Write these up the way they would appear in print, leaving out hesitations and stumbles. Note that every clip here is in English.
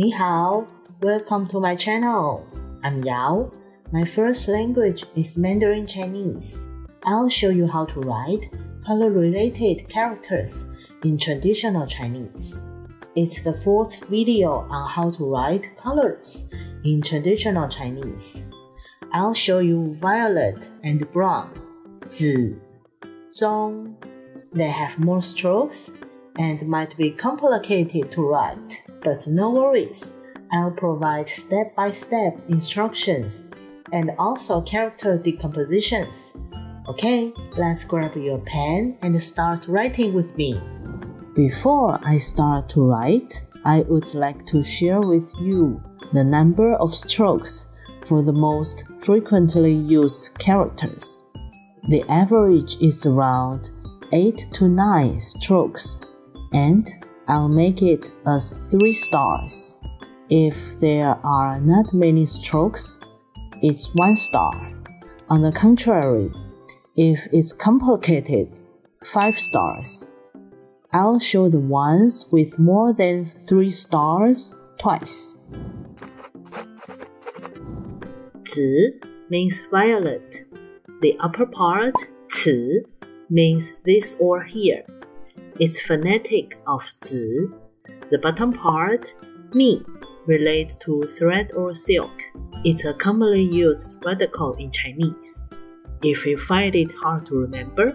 Ni hao, welcome to my channel. I'm Yao. My first language is Mandarin Chinese. I'll show you how to write color-related characters in traditional Chinese. It's the fourth video on how to write colors in traditional Chinese. I'll show you violet and brown, zi, zong. They have more strokes and might be complicated to write, but no worries. I'll provide step-by-step instructions and also character decompositions. Okay, let's grab your pen and start writing with me. Before I start to write, I would like to share with you the number of strokes for the most frequently used characters. The average is around 8 to 9 strokes, and I'll make it as 3 stars. If there are not many strokes, it's 1 star. On the contrary, if it's complicated, 5 stars. I'll show the ones with more than 3 stars twice. Zi means violet. The upper part, ci, means this or here. It's phonetic of zi. The bottom part, mi, relates to thread or silk. It's a commonly used radical in Chinese. If you find it hard to remember,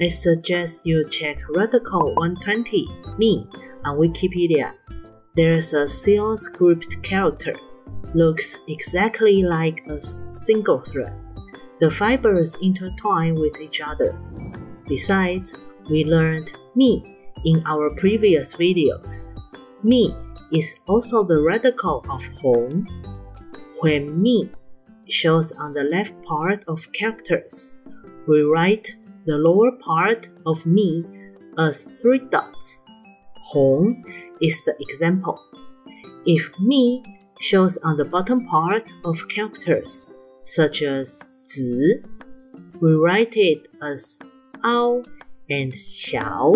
I suggest you check Radical 120 Mi on Wikipedia. There's a seal script character. Looks exactly like a single thread. The fibers intertwine with each other. Besides, we learned Mi in our previous videos. Mi is also the radical of Hong. When Mi shows on the left part of characters, we write the lower part of Mi as 3 dots. Hong is the example. If Mi shows on the bottom part of characters, such as zi, we write it as ao and xiao.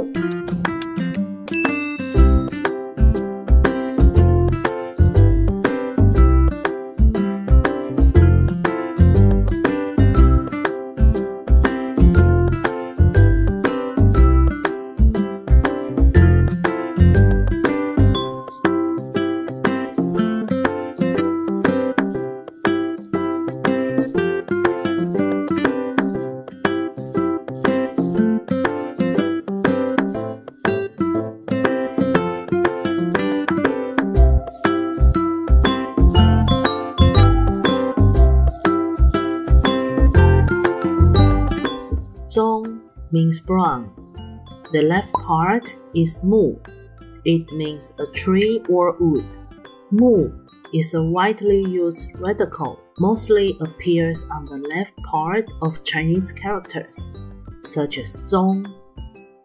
Zong means brown. The left part is mu. It means a tree or wood. Mu is a widely used radical, mostly appears on the left part of Chinese characters, such as zong.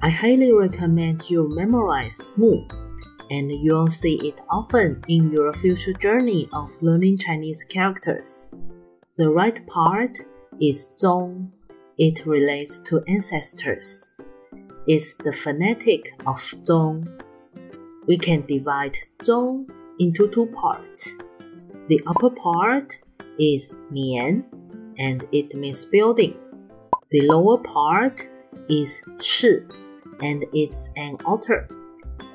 I highly recommend you memorize mu, and you'll see it often in your future journey of learning Chinese characters. The right part is zong. It relates to ancestors. It's the phonetic of zong. We can divide zong into 2 parts. The upper part is nian, and it means building. The lower part is shi, and it's an altar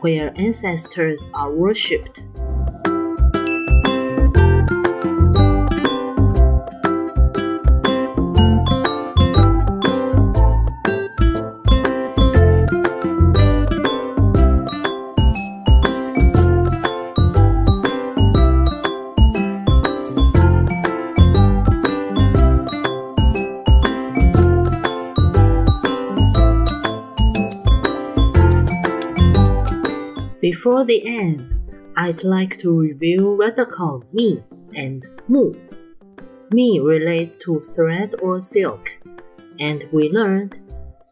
where ancestors are worshipped. Before the end, I'd like to review radical mi and mu. Mi relates to thread or silk, and we learned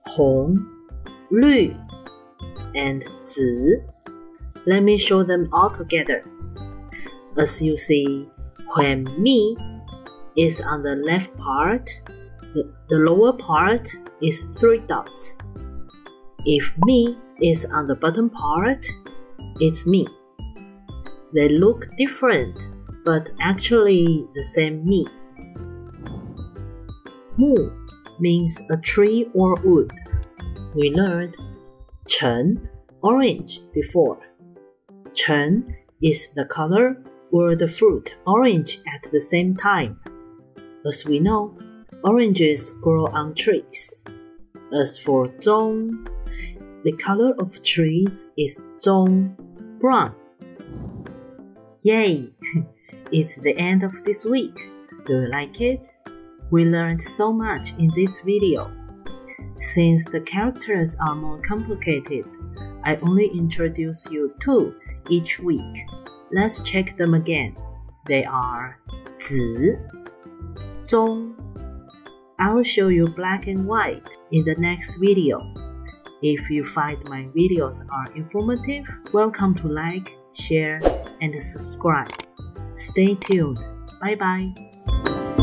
hong, lü, and zi. Let me show them all together. As you see, when mi is on the left part, the lower part is 3 dots. If mi is on the bottom part, it's mi. They look different, but actually the same meaning. Mu means a tree or wood. We learned chen, orange, before. Chen is the color or the fruit orange at the same time. As we know, oranges grow on trees. As for zong, the color of trees is zong, brown. Yay! It's the end of this week. Do you like it? We learned so much in this video. Since the characters are more complicated, I only introduce you two each week. Let's check them again. They are zi, zong. I will show you black and white in the next video. If you find my videos are informative, welcome to like, share, and subscribe. Stay tuned. Bye bye.